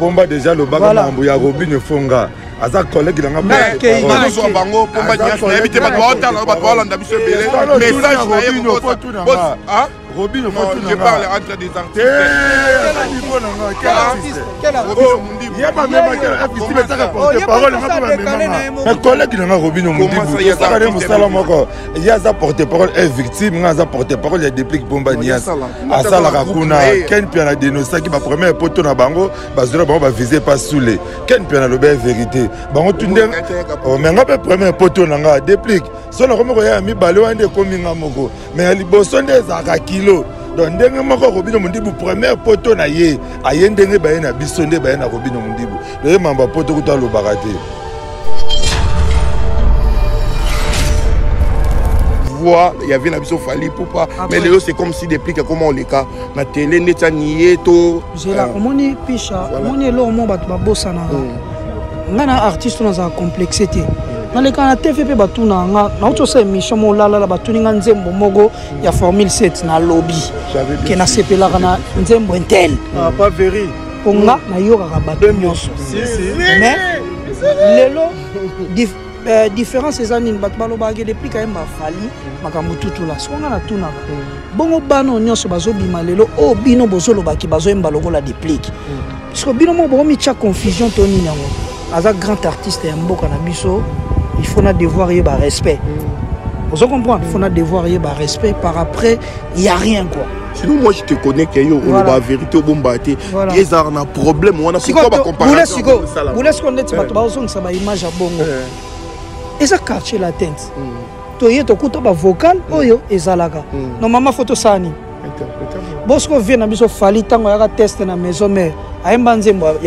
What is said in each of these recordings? Pomba déjà le bagarre Mambouya Robin Fonga azak collègue dans la mer Bango Pomba n'invite pas de on va parler dans monsieur Belé message Robin Fonga je parle entre des artistes quel artiste il y a pas même quel artiste mais ça rapporte parole ma collègue dans Robin Mundi il y a ça porter parole est victime il a porter parole il déplique Pomba Nias à ça la rakuna Ken Piana Denosa qui va première poto na Bango bazura Bango va viser pas sous les Ken Piana le vérité Bango tu n'es mais on va premier poto na déplique sur le romer ya mi balé un des comminga moko mais les bosonde zakaki donc demain matin Robin Mundibu premier poteau na yé ayende ne bayena bisonde bayena Robin Mundibu le mamba poteau kuta lo baraté voix il y avait la biso fali pour pas mais Léo c'est comme si déplique comment on les cas na télé neta nié to j'ai la moni picha moni lo mon bat ba bosana ngana artiste dans la complexité dans les cas la TVP batuna nga na auto c'est mission mo la la batuninga nzembo mogo ya formule 7 na lobby que na sepela na nzembo intel pas veri konga na yoka ka batuninga mais lelo différence ces années batbalo bagé depuis quand même fali makambo tutu la songa na tuna bongo bano nyonso bazo bima lelo o bino bozolo baki bazo mbaloko la déplique parce que bino mo bo mi cha confusion toni nango aza grand artiste ya mboka na biso. Il faut notre devoir et par respect. Vous comprenez? Il faut notre devoir et par respect. Par après, il n'y a rien quoi. Sinon moi je te connais que yo on va vérité au bon baté. Les arts na problème on a c'est quoi ba comparaison. Vous laissez connaître ba bazon ça ba image à bongo. Et ça cacher la tente. To yeto kuta ba vocal oyo ezalaka. Non maman photo sani. Bosco vient na biso fali tango ya test na maison mère. Il y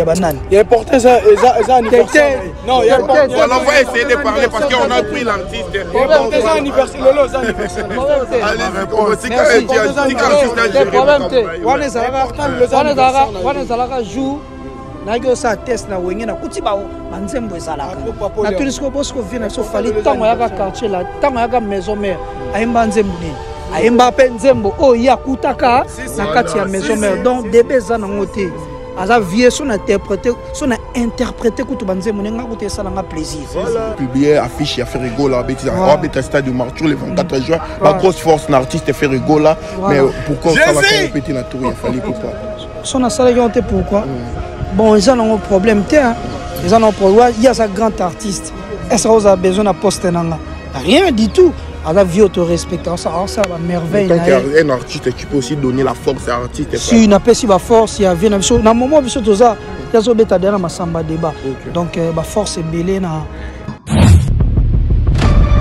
a banane. Il y a porté ça, anniversaire. Non, il y a porté ça. Alors on va essayer de parler parce qu'on a pris l'artiste. Il y a porté ça anniversaire. Il y a Aza vie son interprété que tout banzé monenga côté ça n'a plaisir. Publier affiche à faire rigola bêtise à bêta stade du Martour le 24 juin. La grosse force d'artiste fait rigola mais pourquoi ça va répéter la tour il fallait pourquoi. Son a ça yonté pourquoi. Bon ils ont un problème terre. Ils ont un problème il y a ça grand artiste. Est-ce qu'on a besoin d'un poste nanga? Rien du tout. À la vie auto-respectant, ça c'est la merveille. Tant qu'il y a un artiste, tu peux aussi donner la force à l'artiste. Si il n'a pas si la force, il y a un moment où moment où il y a un débat. Donc la force est belle.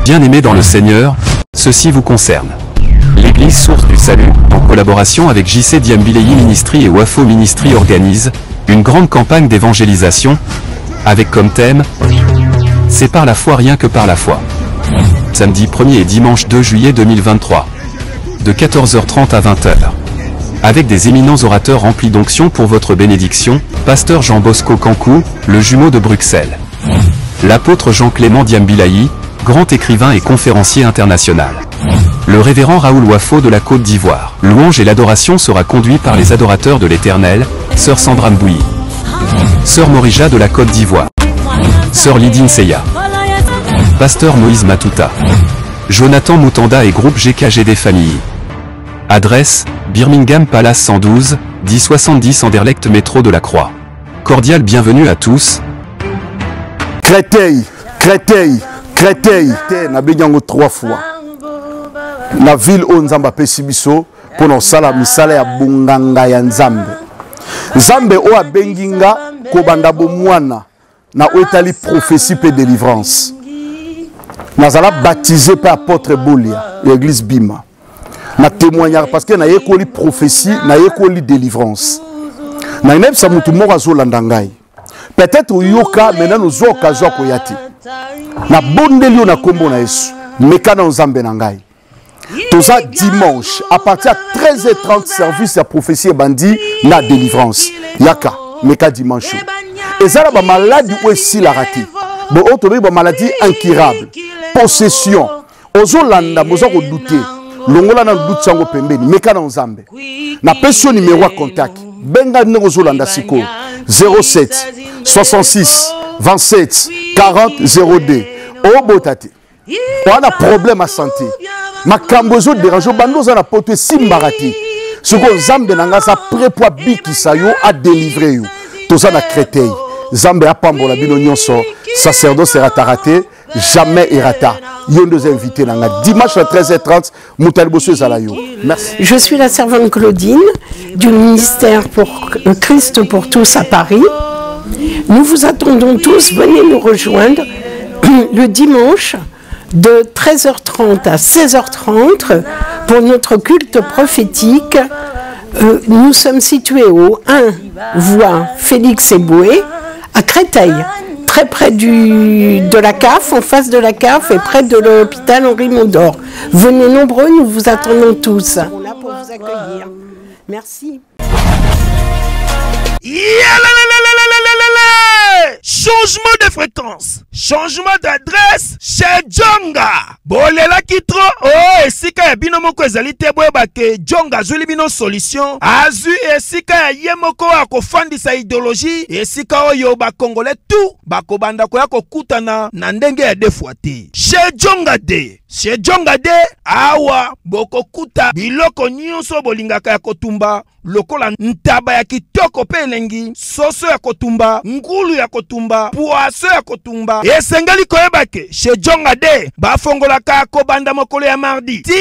Bien-aimés dans le Seigneur, ceci vous concerne. L'Église Source du Salut, en collaboration avec JC Diambilaï Ministry et Wafo Ministry organise une grande campagne d'évangélisation avec comme thème « C'est par la foi rien que par la foi ». Samedi 1er et dimanche 2 juillet 2023, de 14h30 à 20h. Avec des éminents orateurs remplis d'onction pour votre bénédiction, pasteur Jean Bosco Cancou, le jumeau de Bruxelles. L'apôtre Jean-Clément Diambilaï, grand écrivain et conférencier international. Le révérend Raoul Wafo de la Côte d'Ivoire. Louange et l'adoration sera conduit par les adorateurs de l'Éternel, sœur Sandra Mbouyi, sœur Morija de la Côte d'Ivoire, sœur Lydine Seya. Pasteur Moïse Matuta, Jonathan Moutanda et groupe GKG des familles. Adresse, Birmingham Palace 112, 1070 Anderlecht métro de la Croix. Cordiale bienvenue à tous. Créteil, Créteil, Créteil. Na benyango 3 fois. La ville où Nzamba pesibiso pour nos sala misala ya Bunganga ya Nzambe. Nzambe o a benginga kobanda bomwana na etali prophétie pe délivrance. Nazala baptisé par apôtre Boulia, l'église Bima. Na témoignage parce que na yekoli prophétie, na yekoli délivrance. Na yeb sa mutu moko zo landangai. Peut-être yoka mena no zo okazo koyati. Na bondeli na kombo na Yesu. Mekana nzambe na ngai. Toza dimanche à partir à 13h30 service à prophétie et bandit la délivrance. Yaka meka dimanche. Et ça la maladie ou si la raté. Bon autobé ba maladie incurable. Possession. Ozo landa mozo ko douter. Longola na doute sango pembeni meka na nzambe. Na peso numéro contact. Benga n'ozo landa siko 07 66 27 40 02. Obotate. On a problème à santé. Ma cambozo dérange bandoza la pote simbarati. Ce que Zambe nanga sa prépois biki sa yo a délivré yo. Toza na Créteil. Zambe a pambo la bino nyonso. Sacerdoce erata raté. Jamais erata. Yon deux invités nanga. Dimanche à 13h30. Moutalbosso Zalayo. Merci. Je suis la servante Claudine du ministère pour le Christ pour tous à Paris. Nous vous attendons tous. Venez nous rejoindre le dimanche de 13h30 à 16h30 pour notre culte prophétique. Nous sommes situés au 1 voie Félix Eboué à Créteil, très près de la CAF, en face de la CAF et près de l'hôpital Henri Mondor. Venez nombreux, nous vous attendons tous. On est là pour vous accueillir. Merci. Changement de fréquence, changement d'adresse chez Djonga. Bolela kitro, oh esika ya bino moko ezali te boyeba ke Djonga azuli bino solution. Azu esika ya ye moko akofandisa idéologie, esika oyo ba Congolais tout bakobanda koya kokutana na ndenge ya defwa te. Chez Djonga de Chez Djonga de awa bokokuta biloko nyonso bolingaka ya kotumba lokola ntaba ya kitoko pe elengi, soso ya kotumba, ngulu ya kotumba, poaso ya kotumba. Esengeli koyebake chez Djonga de bafongola ka kobanda mokolo ya mardi ti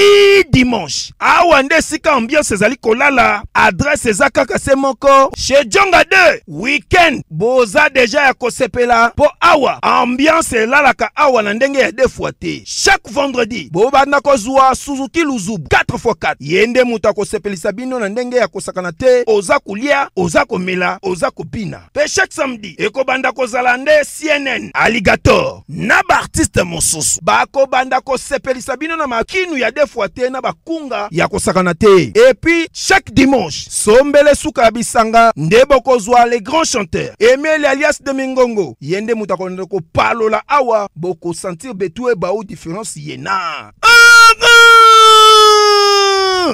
dimanche. Awa nde sika ambiance ezali kolala, adresse ezakaka se moko chez Djonga de weekend boza deja ya kosepela po awa ambiance elalaka awa na ndenge ya defwa te. Chaque vendredi bobanda kozwa Suzuki Luzubu 4x4 yende muta kosepelisa bino na ndenge ya kosakana te, oza kulia, oza komela, oza kopina. Pe chaque samedi ekobanda kozala nde CNN Alligator na ba artiste mosusu bakobanda kosepelisa bino na makinu ya defwa te na bakunga ya kosakana te. Et puis chaque dimanche sombele suka bisanga nde bokozwa les grands chanteurs Emele alias de Mingongo yende muta konde ko palola awa boko sentir betu e baou différence. Yena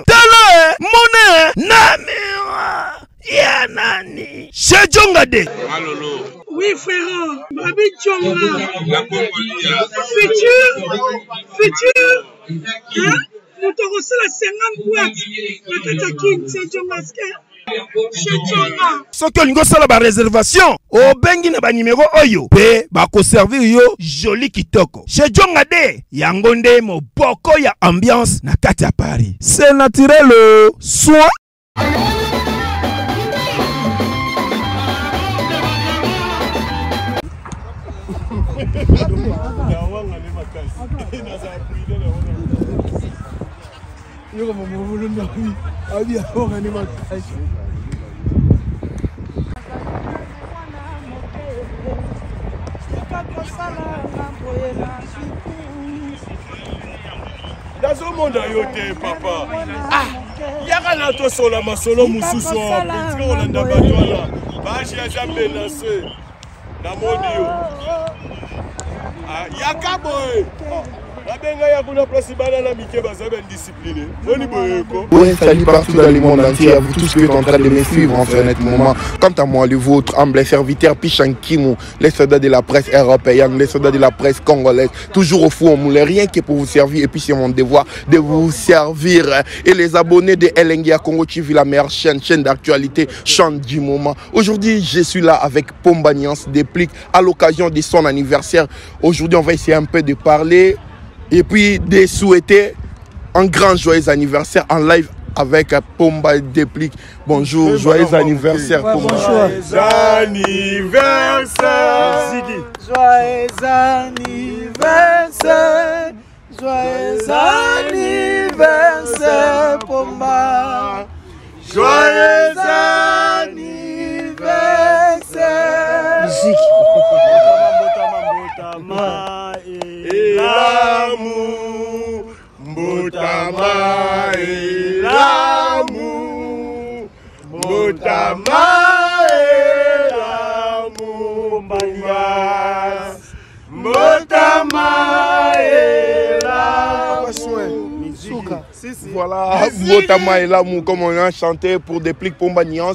Tele Mone Naméra Yanani Chez Djonga de. Oui frère Babi Djonga Futur hein? Nous te reçons la 50 boîtes la Katakin Chez Djonga Soki olingo sala ba réservation o bengi na ba numéro oyo pe ba ko servir yo joli kitoko. Chez Djonga de yango nde moboko ya ambiance na kati ya Paris. C'est naturel soin. Oui, salut partout dans le monde entier, à vous tous qui êtes en train de me suivre en ce net moment. Quant à moi, le vôtre, humble serviteur Pichankimou, les soldats de la presse européenne, les soldats de la presse congolaise, toujours au four au moulin, rien que pour vous servir. Et puis c'est mon devoir de vous servir. Et les abonnés de Elengi Ya Congo TV, la meilleure chaîne, chaîne d'actualité, chaîne du moment. Aujourd'hui, je suis là avec Pomba Déplique à l'occasion de son anniversaire. Aujourd'hui, on va essayer un peu de parler et puis de souhaiter un grand joyeux anniversaire en live avec Pomba Déplique. Bonjour, joyeux anniversaire. Bonjour. Joyeux anniversaire. Joyeux anniversaire. Joyeux anniversaire Pomba. Joyeux anniversaire. Musique. Voilà, Botama et l'amour, comme on a chanté pour Déplique Pombanyans.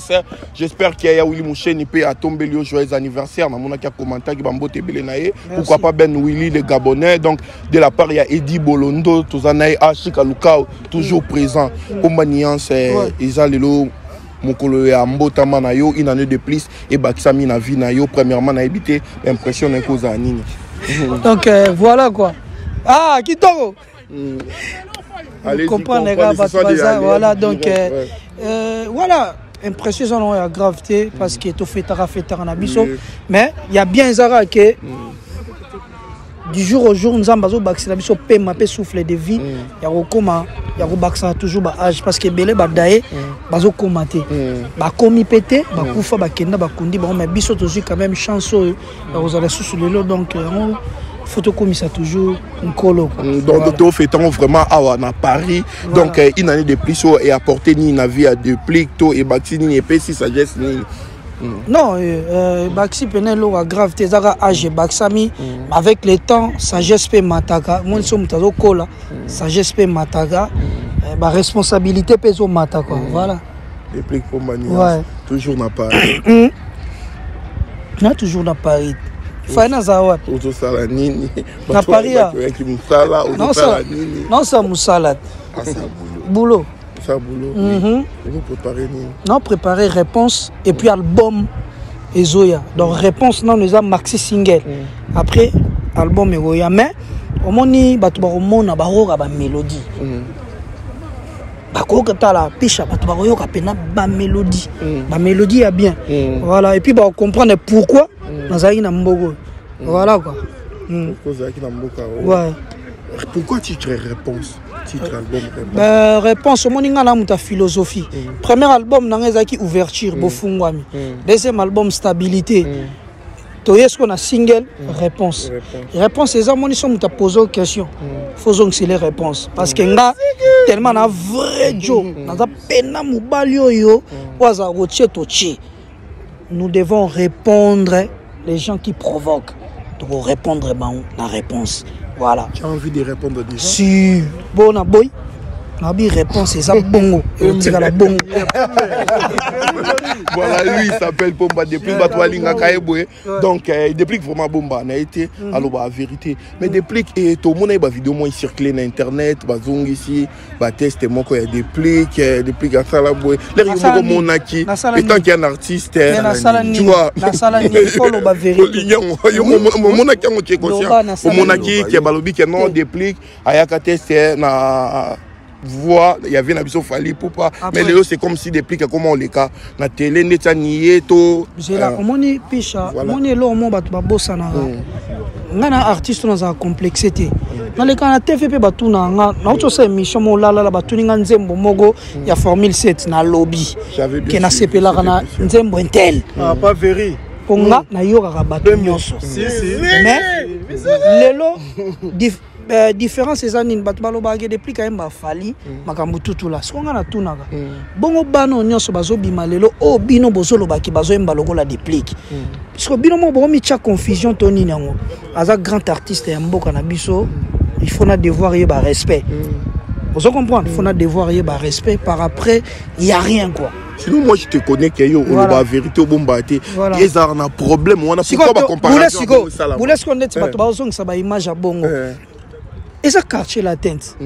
J'espère qu'il y a Willy Mouché, Nipé a tombé le joyeux anniversaire. Namona qui a commenté, qui Bambo Tebelé naé. Pourquoi pas Ben Willy, les Gabonais. Donc, de la part, il y a Eddie Bolondo, Tozanaï, Ashika Lukau, toujours présent. Pombanyans, ils ont les lots. Mokolo ya mbotama na yo une année de plus et baksami na vie na yo premièrement na habité l'impression d'un cause à nini. Donc voilà quoi. Ah Kitoro. Allez comprendre les gars bazar voilà donc voilà impression ça non gravité parce que tout fait tara fait tara na biso mais il y a bien zara que du jour au jour nous avons besoin de paix, de souffle de vie. Il y a toujours un âge parce que les gens sont commentés. Ils pété, ils sont pétés, quand même chanceux. Donc, photocommis ça toujours un colo. Donc, nous fêtons vraiment à Paris. Donc, une année de plus et apporter une vie à deux plis, et bâtir une épée, si sagesse. Non, Baxi Penelo a grave Tezara âge Baxami avec le temps, sagesse pe mataga, mon somme tazokola, sagesse pe mataga, ma responsabilité peso mataga, voilà. Déplique Pombanyans, toujours na Paris. Non, toujours na Paris. Faina Zawat. Oto sala nini. Na Paris. Non ça, non ça musalat. Boulot. Boulot, vous préparez non préparer réponse et puis album et Zoya donc réponse non nous a maxi single après album et Zoya mais au moni batuba au mona baroga ba mélodie bakoka tala picha batuba royoka pena ba mélodie a bien voilà et puis bah comprendre pourquoi nazaki na mbogo voilà quoi ouais pourquoi titre réponse titre album réponse au moninga na muta philosophie premier album na ngezaki ouverture bofungwami deuxième album stabilité toyé ce qu'on a single réponse réponse les amoni sont muta poser aux questions faisons que les réponses parce que nga tellement na vrai jo na za pena mubali oyo waza roche tochi nous devons répondre les gens qui provoquent donc répondre ben la réponse. Voilà. Tu as envie de répondre déjà? Si. Bon, boy. Ma réponse, c'est ça, bongo. Voilà, lui, il s'appelle Pomba Déplique. Donc, il déplique vraiment Bomba. Il a été à la vérité. Mais déplique, et tout le monde a une vidéo qui circule sur Internet, il ici, il teste, il y a déplique à ça. Et tant qu'il y a un artiste, tu vois, il y a voix il y avait n'abison fallu pour pas mais le c'est comme si Déplique comment on les cas na télé neta nié to j'ai là mon picha mon elo mon batu babosa na ngana artiste dans sa complexité dans les cas na TVP batu na nga na auto c'est mission mo la la batu ninga nzembo mogo ya formule 7 na lobby que na sepela na nzembo intel pas veri konga na yoka batu nyonso mais lelo différence c'est ça ni batbalo bagé depuis quand même fali makambu tutu la songa na tunaga bongo bano nyonso bazo bima lelo o bino bozolo baki bazo embalogo la Déplique parce que bino mo bo mi cha confusion toni nango aza grand artiste ya mboka na biso il faut un devoir et un respect. Vous comprenez, il faut un devoir et un respect. Par après, il n'y a rien quoi. Sinon, moi je te connais que yo, on a la vérité au bon bâti. Ils ont un problème. On a pourquoi pas comparer. Vous laissez connaître ma image à Bongo. Et ça, quartier la tente.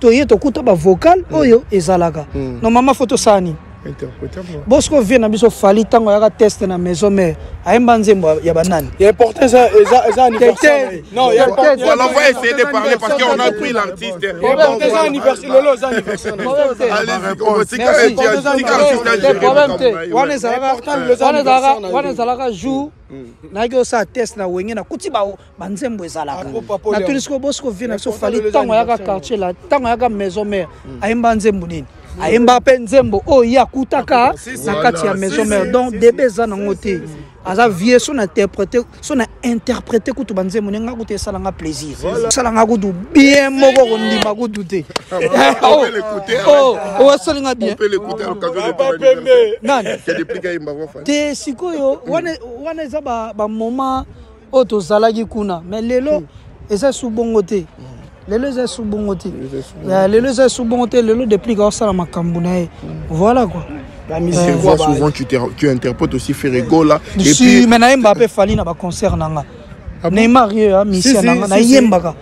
Tu es un vocal, et ça là. Non, maman, photo ça. Bosco vient à Bissot Fali, tant qu'on a testé dans la maison, mais à un banzembo, il y a banane. Il est important, ça, anniversaire. Non, il est important. On va essayer de parler parce qu'on a pris l'artiste. Il est important, ça, anniversaire. Allez-y, on va s'y Aimba Penzembo, oh Yakutaka, Nakati à maison mère, donc des baisans en côté. Aza vie son interprété que tu bandes mon nga goûter ça l'a plaisir. Ça l'a goûté bien moko kondi mako douté. Oh, oh, ça l'a bien. On peut l'écouter à l'occasion de parler. Non, c'est des pliques à Imba Wafa. Te sikoyo, wana za ba moment o to zalagi kuna, mais lelo eza sous bon côté. Les leux sont sous bon côté. Les leux sont sous bon côté. Les leux dépliquent ça à ma cambonaïe. Voilà quoi. C'est quoi souvent tu interprètes aussi Ferrego là. Si maintenant Mbappé Fali n'a pas concert nanga. Neymar y'a Messi nanga na Yembaga.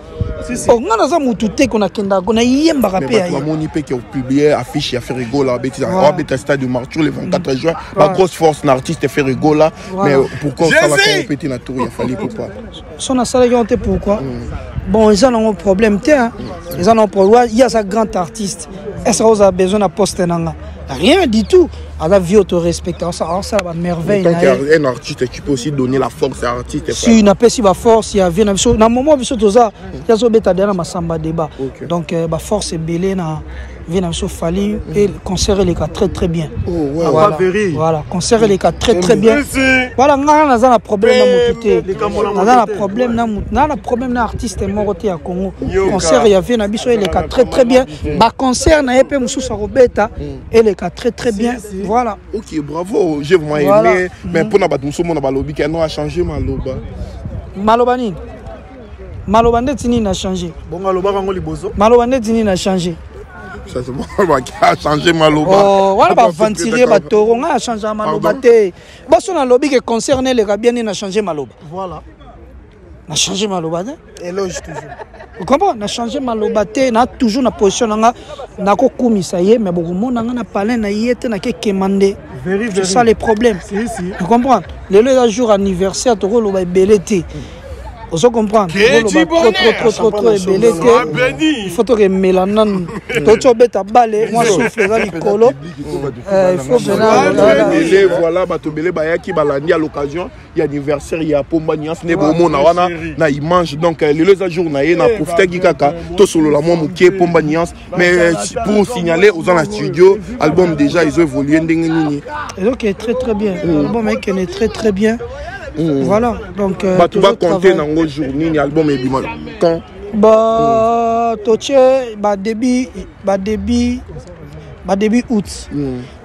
Oh nana ça moutouté qu'on a kenda qu'on a Yembaga pé. Mais toi mon IP qui a publié affiche à Ferrego là. Bétis en robe et stade du Martyr le 24 juin. Ma grosse force n'artiste Ferrego là. Mais pourquoi ça va compéter na tour il a fallu pourquoi? Son assaillant était pourquoi? Bon, ils ont un problème, hein? Ils ont un problème. Il y a un grand artiste. Est-ce qu'ils ont besoin d'un poste? Rien du tout. À la vie auto-respectée, ça va merveille. Tant qu'il y a un artiste, tu peux aussi donner la force à l'artiste. Si il n'a pas si la force, il y a un moment où il y a débat. Donc, la force est belle. Et le concert est très très bien. Voilà, le concert est très très bien. Voilà, on a un problème on a un problème d'artiste moroté à Congo. Le concert est très très bien. Le concert est très très bien. Voilà. Ok, bravo, j'ai vraiment aimé. Mais pour nous, lobby qui a changé Maloba. Malobani. Malobandetini n'a changé. Bon, Malobandetini n'a changé. Ça c'est moi qui a changé Maloba. Oh, voilà, bah ventilé, bah taureau, on a changé Maloba. Bah son lobby qui concerne les Gabiens, on a changé Maloba. Voilà. On a changé Maloba. Éloge toujours. Vous comprenez? On a changé Maloba. On a toujours la position. On a commis ça y est, mais beaucoup monde on a parlé, on a y été, on a commandé. C'est ça les problèmes. Vous comprenez? Le jour anniversaire, taureau, on va belleter. Vous comprenez? Trop il faut que Mélanan, moi Nicolo. Il faut voilà, à l'occasion, il y a anniversaire, il y a Pombanyans, il mange donc les jours, Pombanyans, mais pour signaler aux gens la studio, album déjà ils ont évolué. Donc est très très bien. L'album est très très bien. Voilà, donc. Bah, tu vas compter dans nos journées, l'album est bien. Quand bah, Toché, début août.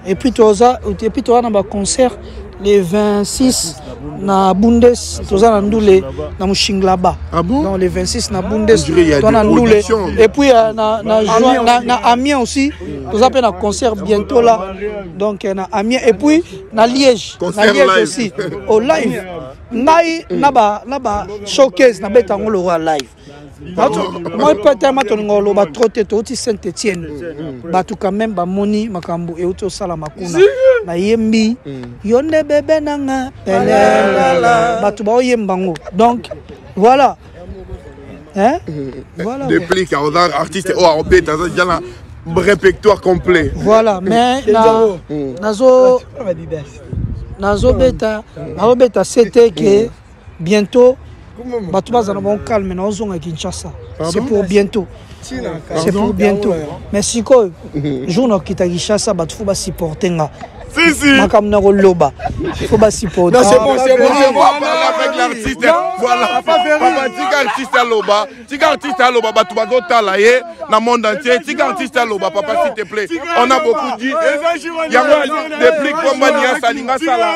Et puis, tu as un concert les 26 na Bundes, tu as un doulé dans Mouchinglaba. Ah bon? Non, les 26 na Bundes, tu as un doulé. Et puis, na Amiens aussi, tu as un concert bientôt là. Donc, na Amiens, et puis, na Liège. Na Liège aussi, au live. Na ba showcase na beta ngolo wa live. Moi peut-être ma tongo lo ba trotter toti Saint-Étienne. Ba tout quand même ba moni makambu e uto sala makuna. Na yembi yonde bebe nanga pelela ba tu ba oyembango. Donc voilà. Hein? Voilà. Déplique aux artistes au arpé dans un répertoire complet. Voilà, mais nazo Nazobeta, c'était que bientôt, Batouba Zanabon calme, mais on zone à Kinshasa. C'est pour bientôt. C'est pour bientôt. Mais si quoi, jour où Kinshasa, Batouba s'y porte. Si, si. Il faut pas supporter. Non, c'est bon, c'est bon. On va parler avec l'artiste. Voilà. Tika artiste à l'oba. Batubago talaye. Dans le monde entier. Tika artiste à l'oba. Papa, s'il te plaît. On a beaucoup dit. Il y a des pliques Pombanyans à Ningasala.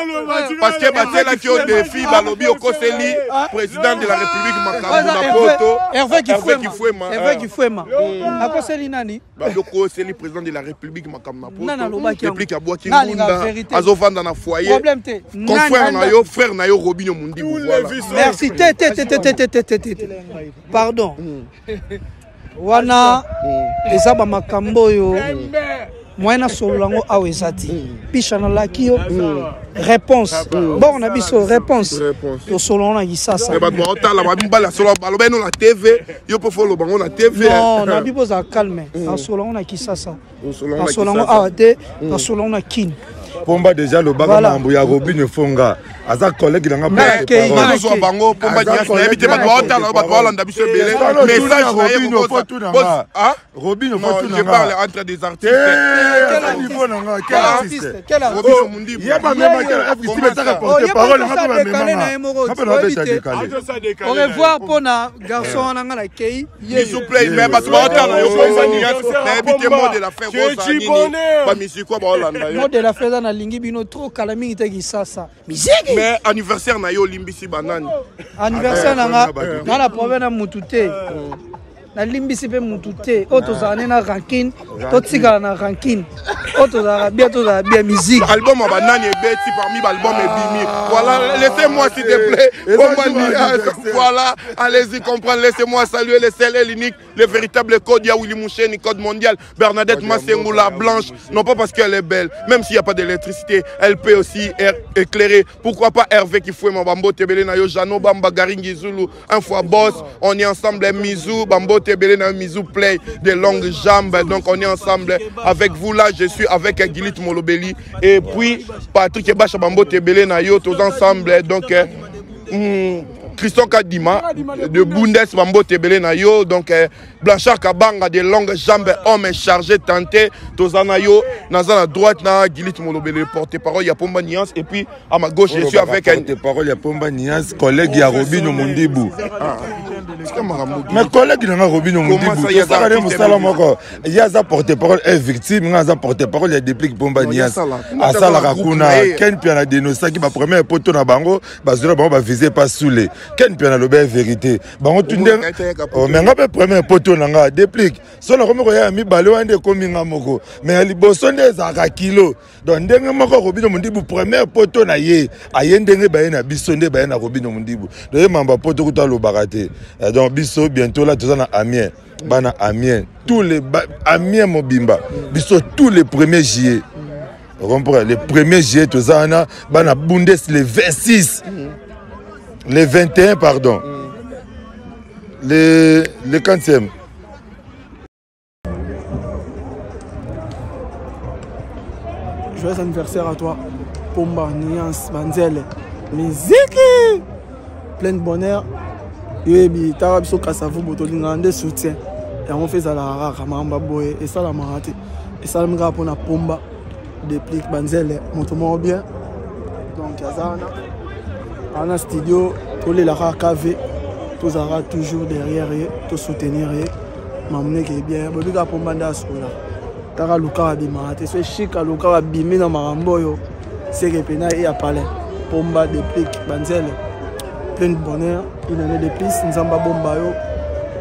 Parce que Batela qui est défi, Balobi Okoseli, président de la République Macabonapoto. Hervé qui fouema. Okoseli nani? Okoseli, président de la République Macabonapoto. République à Merci. Pardon. Wana ezaba makambo yo. Moyena solango awezati. Pichana lakio. Réponse. Bon, on a biso réponse. Yo solon na gisasa. E ba mo tala ba mbala solon ba lobeno na TV. Yo po folo bango na TV. Non, na bibo za calme. Na solon na kisasa. Na solon awade, na solon na kin. Pomba déjà le baga mambo ya Robin Fonga. Aza collègue dans la presse de parole. Nous sommes bango Pomba déjà na habité ba hôtel ba Hollande biso belé. Message Robin faut tout nanga. Ah Robin faut tout nanga. Je parle entre des artistes. Quel niveau nanga quel artiste. Quel artiste mundi. Il y a pas même quel artiste mais ça rapporte parole ma On va voir pona garçon nanga la kei. S'il plaît mais ba hôtel na yo Pomba déjà na habité mode la faire ça. Ba musique quoi ba Hollande. Mode la faire Mais anniversaire na yo limbisi banane. Anniversaire na la province na Moutouté. Na limbisi pe Moutouté. Auto zane na ranking, totika na ranking. Auto za bientôt za bien musique. Album à banane et beti parmi l'album et Bimi. Voilà, laissez-moi s'il te plaît. Voilà, allez-y comprendre, laissez-moi saluer les seuls et l'unique. Le véritable code, il y a Willy Moucheni, code mondial, Bernadette Massengou, la blanche, non pas parce qu'elle est belle, même s'il n'y a pas d'électricité, elle peut aussi éclairer. Pourquoi pas Hervé qui fouet Mabambo, Tebelé, Nayo, Jano, Bamba, Garingi, Zulu, un fois boss, on est ensemble, Mizou, Bambo, Tebelé, Nayo, Mizou, play, des longues jambes, donc on est ensemble avec vous là, je suis avec Aguilit Molobeli, et puis Patrick Ebacha, Bambo, Tebelé, Nayo, tous ensemble, donc... Christophe Kadima, de Bundes, Mambo Tebele Nayo, donc Blanchard Kabanga, des longues jambes, homme chargé, tenté, Tozanayo, Nazan à droite, na Guilit Molobele, porte-parole, il y a Pomba Niance, et puis à ma gauche, je suis avec un. Porte-parole, il y a Pomba Niance, collègue, il y a Robin Omundibou. Mais collègue, il y a Robin Omundibou. Il y a sa porte-parole, elle est victime, il y a sa porte-parole, il y a des pliques Pomba Niance. À Sala Rakuna, Ken Piana Denosa, qui va premier poteau na Bango, Bazura Bango va viser pas saoulé. Quel piano le bel vérité. Bon, tu n'es pas premier poteau nanga déplique. Sur le remords, il y a mis balou un des communes à Moko. Mais à l'Ibosson des Arakilo. Donc, d'un moko Robin Omundibou, premier poteau naïe. Aïen d'engue baïen à Bissonné baïen à Robin Omundibou. D'ailleurs, mamba poteau tout à l'obaraté. Donc, Bissot, bientôt là, tout ça, Amiens. Bana Amiens. Tous les Amiens Mobimba. Bissot, tous les premiers juillet. Les premiers juillet, tout ça, Bana Bundes, les 26. Les 21, pardon. Les 40e. Joyeux anniversaire à toi, Pomba, Niance, Manzel. Musique plein de bonheur. Yoébi, Tarabso, Kassavou, Botolinga, des soutiens. Et on fait ça la Ramamba Boé, et ça la Maraté. Et ça le pour la Pomba, Déplique, Manzel, montre-moi bien. Donc, Yazana. On a un studio, tous les Lara KV, tous les toujours derrière, tous soutenir, m'amener qui est bien. Je suis là pour me dire Tara Luka Bima, je suis Ashika Lukau Bima dans Maramboyo, c'est que Pena et à Palais. Pomba Déplique, Banzel, plein de bonheur, une année de plus, Nzamba Bombayo,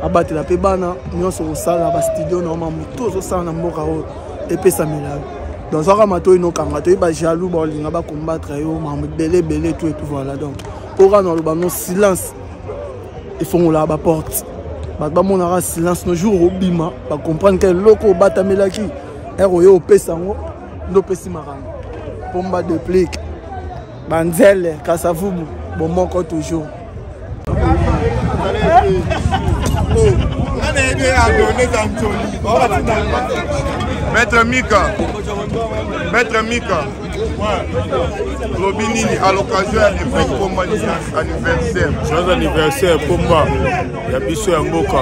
abattre la Pébana, nous sommes au salon, à studio, normalement, tous au salon, à Morao, et Pessa Milab. Dans un ramato, il y a des jaloux, il y a des combattre, il y a des belés, tout et tout. Voilà. Donc, pour avoir un silence, il faut qu'on ait la porte. Quand on a un silence, nos jours au Bima, on comprend que loco batamelaki, et on est au Pessango, on est au Pessimarang. Pomba Déplique, Banzel, Kassavoubou, bon, mon corps toujours. Maître Mika, Robinini, à l'occasion de l'épreuve Pomba anniversaire. Joyeux anniversaire, Pomba, il y a Bissou et Mboka.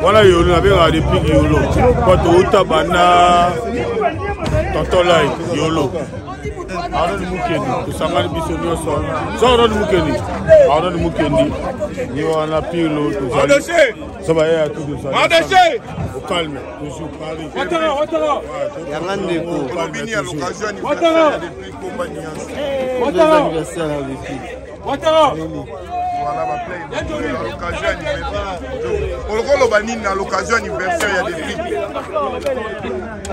Voilà, il y avait un réplique Yolo. Quand tu as un tabana, t'entends là, Yolo. Aaron Mukendi, Samari Bissonioson, Soron Mukendi, Aaron Mukendi, Yohana Pilo, ça va aller à tout au calme, toujours Paris. Il y a un de à l'occasion anniversaire, il y a des prix.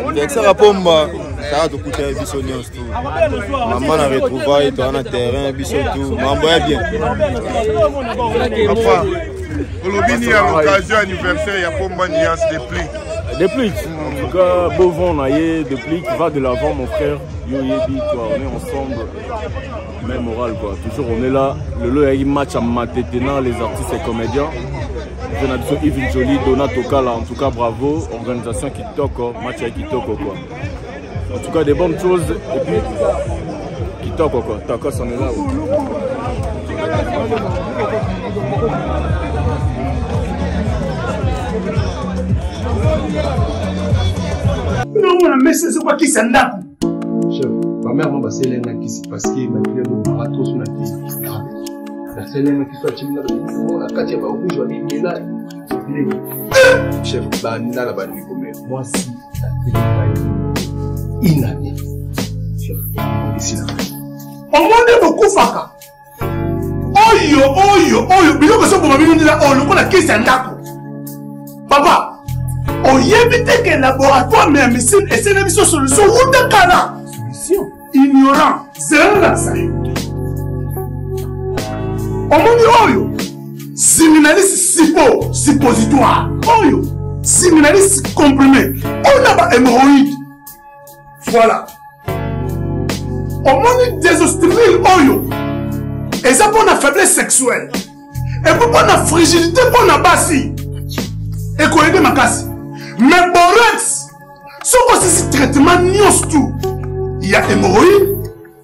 Avec ça, la pompe, ça a tout coûté un bisou. Maman a retrouvé, tu as un terrain, bisou, tout. Maman, bien. Olobini à l'occasion anniversaire, il y a Pombanyans Déplique. Déplique. En tout cas, beau vent, naïe, Déplique, va de l'avant, mon frère. Yo Yebi, quoi, on est ensemble. Même moral, quoi. Toujours, on est là. Le lot, il y a un match à Matétenant, les artistes et comédiens. Jonathan Yves Jolie, Donato Kala, en tout cas, bravo. Organisation qui toque, match à qui toque, quoi. En tout cas, des bonnes choses. Et puis, qui toque, quoi. Takos, on est là. Non, mais c'est quoi qui s'en a? Chef, ma mère m'a passé l'un qui s'est passé, ma fille a m'a raté sur la fille. La seule l'un qui soit timide, la Katia va au bout, je vais aller là. Chef, bah, n'a la banni comme moi, si la fille est inanée. Chef, ici là. On m'a beaucoup faka. Oyo, oyo, oyo, mais non, parce que pour ma vie, on est là, on a qui s'en a? Papa! On y évite que le laboratoire met la médecine et c'est une solution ou de cana. Solution ignorant, c'est là ça. On m'a dit, séminaliste suppositoire, séminaliste comprimé, on a pas hémorroïde. Voilà. On m'a dit, désostril, et ça pour la faiblesse sexuelle. Et pour la fragilité, pour la basse. Et qu'on aide ma casse. Mais borax, ce que c'est traitement n'yons tout. Il y a hémorroïdes,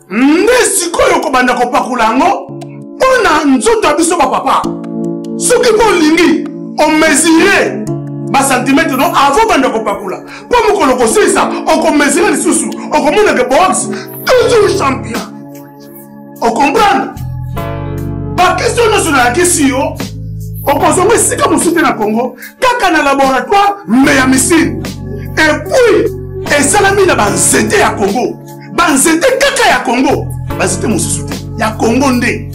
mais si quoi yoko bandako pakulango, on a nzoto abiso ba papa. Ce qui est lingi, on mesurait bas centimètres non avant bandako pakula. Pour me colocoser ça, on mesurait les sous-sous, on commande que borax, toujours champion. On comprend? Par question nationale, question. On consomme si comme on soutient le Congo, quand on a un laboratoire, mais à Messine. Et puis, et Salami n'a pas zété à Congo. Ban zété caca à Congo. Bah, c'était mon soutien. Il y a Congo ndé.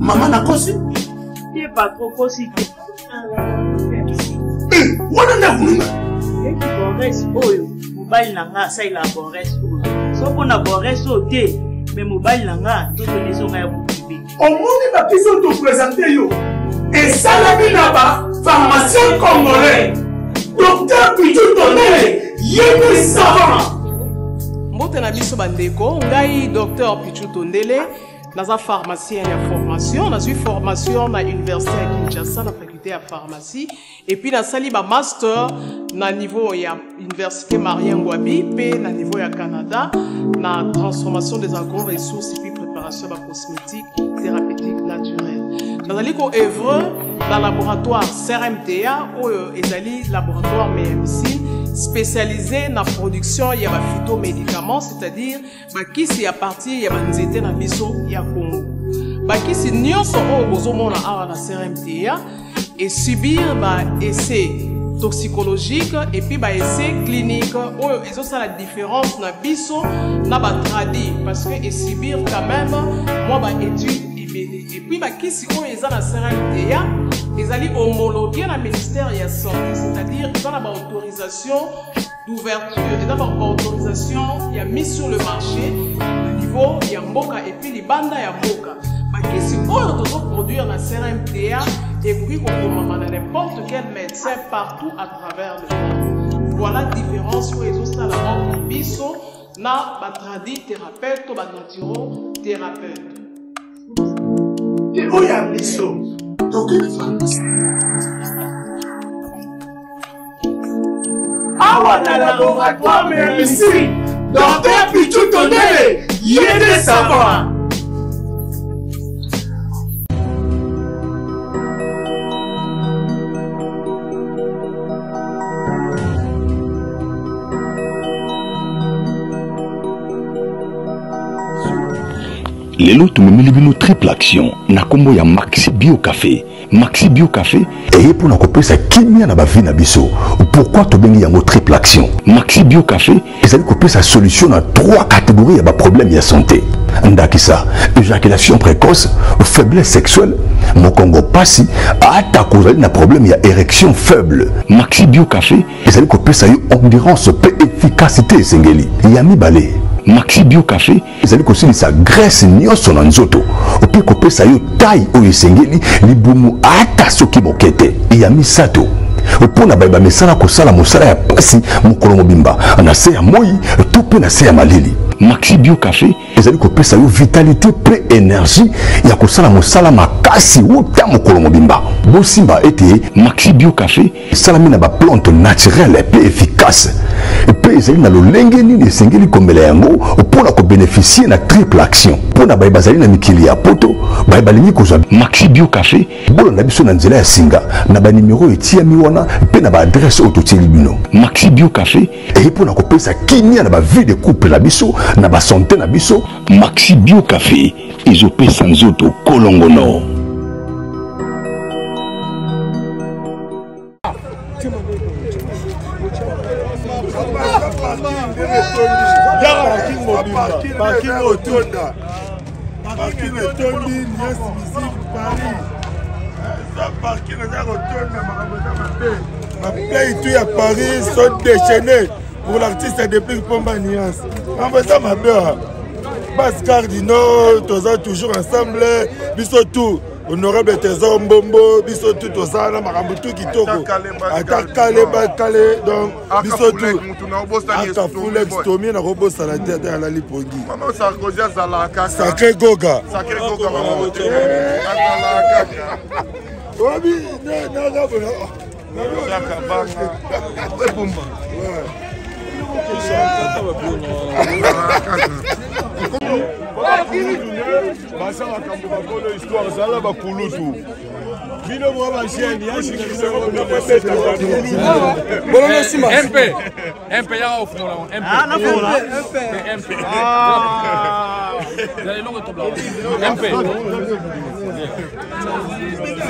Maman n'a pas zété. Il n'y a pas Congo zété. Eh, on en a voulu. Et qui borresse, oh, mobile n'a ça, il a borresse, oh. Sauf qu'on a borresse, oh, t'es. Mais mobile n'a tout le maison à vous. Au monde, il va plus te présenter, yo. Et Salami Naba, pharmacien congolais, docteur Pichutonele, Yemi Savant. Je docteur Pichutonele, pharmacien et formation. Je suis formation à l'université à Kinshasa, la faculté à pharmacie. Et puis, je suis master à l'université Marien Ngouabi, puis à niveau au Canada, la transformation des agro-ressources et puis préparation de la cosmétique thérapeutique naturelle. Dans le laboratoire CRMTA, où le laboratoire MMC, spécialisé dans la production de phytomédicaments, c'est-à-dire qui s'y appartient à l'unité dans le Congo. Qui s'y appartient à la CRMTA et subir des essais toxicologiques et puis des essais cliniques. Ils ont la différence dans le traduit parce que subir quand même, moi, études. Et puis, qui si on est dans la CRMTA, ils allaient homologuer le ministère de la Santé, c'est-à-dire dans la autorisation d'ouverture, dans la autorisation, il y a mis sur le marché, au niveau, il y a Mboka et puis les bandes, il y a Mboka. Qui si on doit produire la CRMTA, et puis on commande n'importe quel médecin partout à travers le monde. Voilà la différence pour les autres à la mort de Bissot, na batradi thérapeute ou batnaturo thérapeute. Et où y a des choses, donc il faut le faire. Ah, on a laboratoire, mais un missile. Dans tes Pichutonele, il y a des savants. lelo tumemeli bino triple action na kombo ya Maxi Bio Café. Maxi Bio Café et pour na kopesa kimia na ba vie na biso. Pourquoi tu bengi yango triple action? Maxi Bio Café ezali kopesa solution na trois catégories ya ba problème ya santé. Ndakisa, éjaculation précoce, faiblesse sexuelle, mokongo pasi, ata kozali na problème ya érection faible. Maxi Bio Café ezali kopesa yo endurance pe efficacité sengeli. Yami balé. Maxi Bio Café, ils allaient aussi sa graisse nio son anzoto. Au pire copé sa yo taille ou yesengeli, li boumou ata soki mokete. Il a mis sato. Au pône à Baba Messala Kosala Moussala ya Passi, Mokolo Bimba, en assez à Moï, tout peu n'assez à Malili. Maxi Bio Café, ils allaient copé sa yo vitalité, pré énergie, ya Kosala Moussala Makasi, ou ta Mokolo Bimba. Bosimba était Maxi Bio Café, salamina ba plante naturelle et peu efficace. Ezali na lolenge nini esengeli komela yango mpona kobénéficier na triple action mpona baye bazali na mikili ya poto baye balingi kozwa Maxi Bio Café bolo na biso na nzela ya singa na ba numéro etiami wana pe na ba adresse ototieli bino Maxi Bio Café et mpona kopesa kimia na ba vie de couple na biso na ba santé na biso Maxi Bio Café ezopesa nzoto kolongono parking Otonda, parking Otondi, yes, visite Paris. Ça parking Otonda, ma paix et tout à Paris sont déchaînés pour l'artiste depuis Pombanyans. En faisant ma peur, Pascal Dino, tous toujours ensemble, puis surtout. Honorable Tezor Mbombo, biso tout aux salons, Maramutu Kitoko, Atakale Bakale, donc biso tout. Atafulex Tomien a rebossé la tête à la Lipongi. Maman Sarkozy a Zalaka. Sacré Goga. Sacré Goga, Maramutu. Atalaka. Obi, non, c'est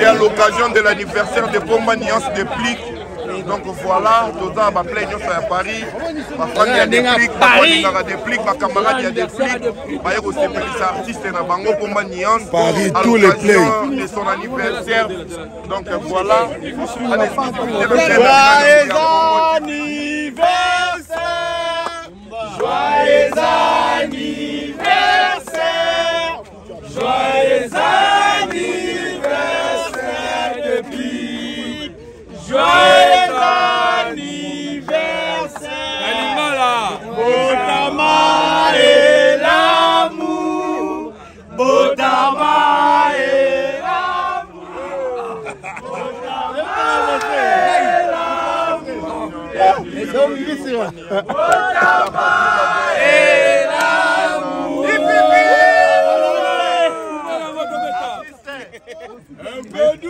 à l'occasion de l'anniversaire de Pomba Déplique. Donc voilà, tout à ma plaine, je suis à Paris. Ma famille a des flics, ma camarade a des flics. Ma héros, c'est plus artiste, et Nabango, Pombanyans. Paris, tous les plaines. De son anniversaire. Donc voilà. Joyeux anniversaire! Joyeux anniversaire de Pique! Joyeux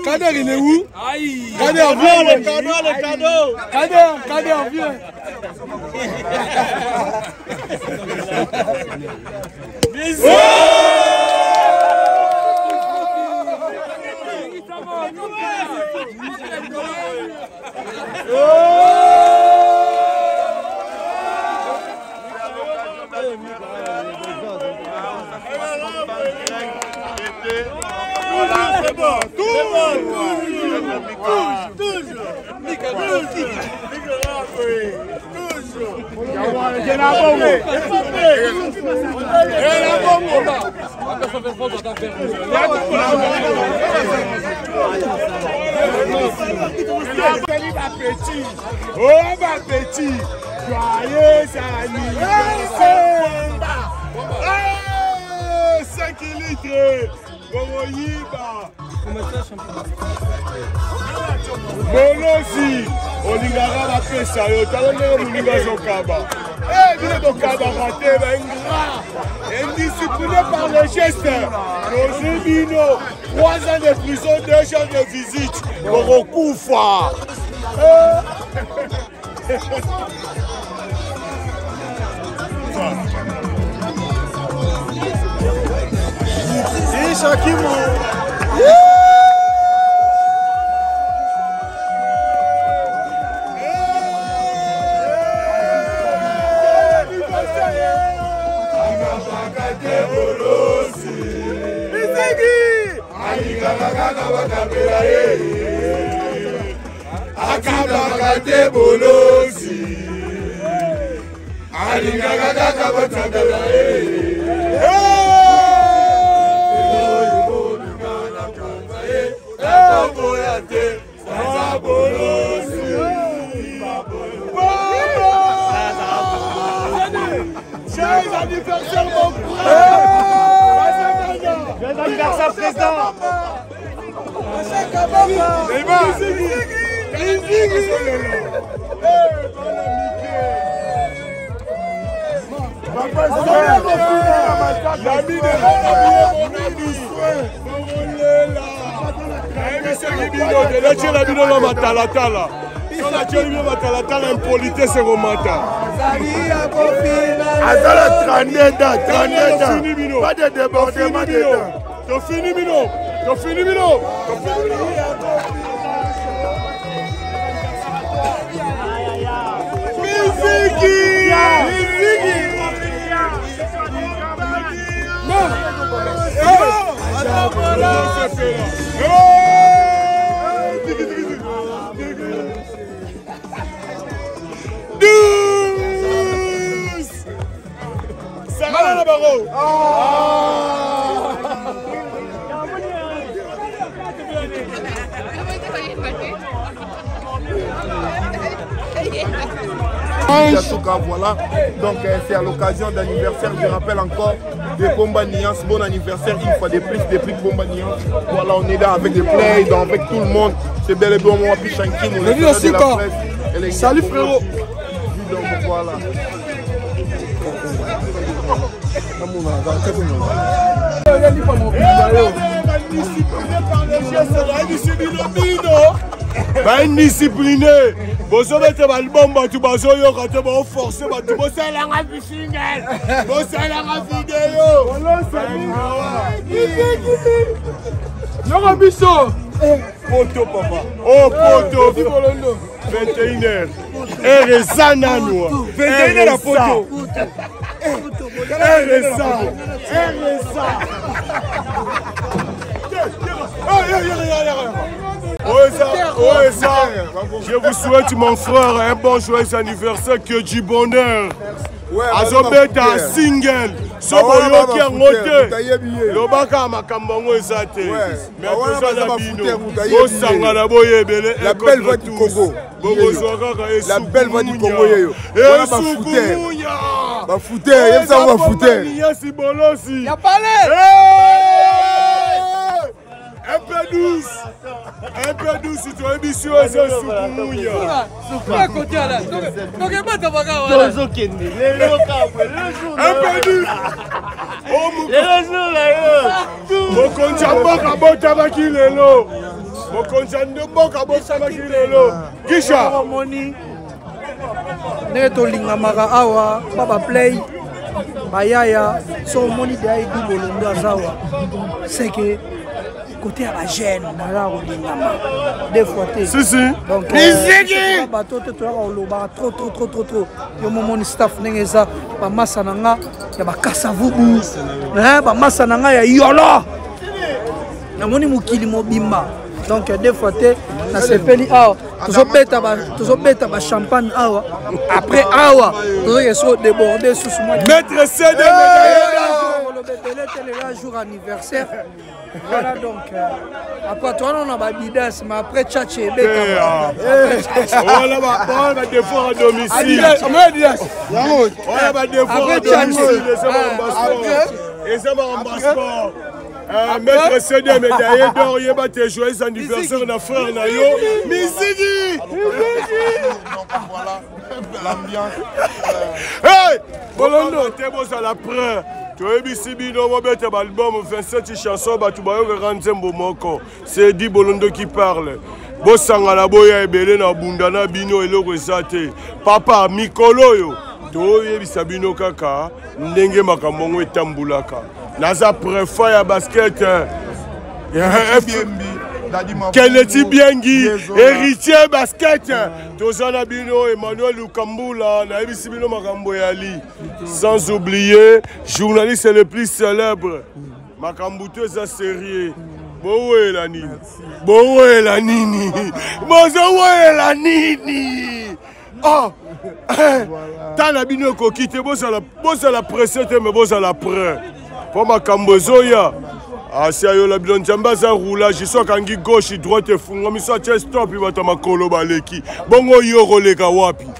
Kader il est où? Kader vient le cadeau. Kader vient. Bisous. Indiscipliné par les gestes, nos éminents, 3 ans de prison, 2 ans de visite, on recouvre. Voilà, donc c'est à l'occasion d'anniversaire, je rappelle encore, des Pombanyans. Bon anniversaire une fois de plus, des prix Pombanyans. Voilà, on est là avec les plays, avec tout le monde. C'est bel et bon, moi, puis Shankin, on est aussi quoi. Salut frérot. Donc voilà. Ben discipliné. Vous avez été album, vous avez forcé, vous avez la single, vous avez la vidéo. Poto papa, oh poto, 21h, RSA Nanoua, 21h la poto, RSA. Oesa, je vous souhaite mon frère un bon joyeux anniversaire, que du bonheur. Azobeta ouais, single, Soboyo qui a monté. Le bac à Macambango est saté. Mais tout ça, la belle voix du Congo. La belle voix du Congo. Va foutre, il ça va foutre. Il y a un peu douce, un peu douce, tu as mis sur un soumouille. Un peu douce, côté à la gêne, des fois, si, si. Donc, trop. Il y a mon staff, il y a ma masse, il y a ma casse à vous, il y a ma masse, il y a mon moukili, mon bima. Donc, des fois, on se fait, toujours bête à ma champagne, après, ils sont débordés sous ce mois. Maître CD, c'est le jour anniversaire. Voilà donc. Après toi, on a ma bidas, mais après tchatche et bête. Voilà ma défaut à domicile. Voilà ma défaut à domicile. Et ça va en passeport. Maître CD, médaillé d'or, il va te joyeux anniversaire, on a frère Nayo. Misigi! Voilà l'ambiance. Hey! Bolondo, t'es beau à la preuve. Tu as vu si bien dans album 27 chansons, tu vas voir c'est Eddie Bolondo qui parle. Bossanga la boya ebele na bundana bino eloko ezate. Papa mikolo yo. To yebisa bino kaka ndenge makambo etambulaka. Naza préfère à basket. Kennedy Biengi, héritier basket. Tozana Bino, Emmanuel Lukambula, Naïbi Sibino Makamboyali. Sans oublier, journaliste le plus célèbre. Makambouteuse à série. Bonne la nini. Bonne la nini. Bonne la nini. Oh! T'as la bino coquille, t'es beau à la presse, t'es beau à la presse. Pour ma cambozoya. Ah, si y'a la bino, j'aime pas ça roulage, je suis kangi gauche, droite et fou. Je suis stop, il va t'en ma colo baleki. Bon, yoro le kawapi.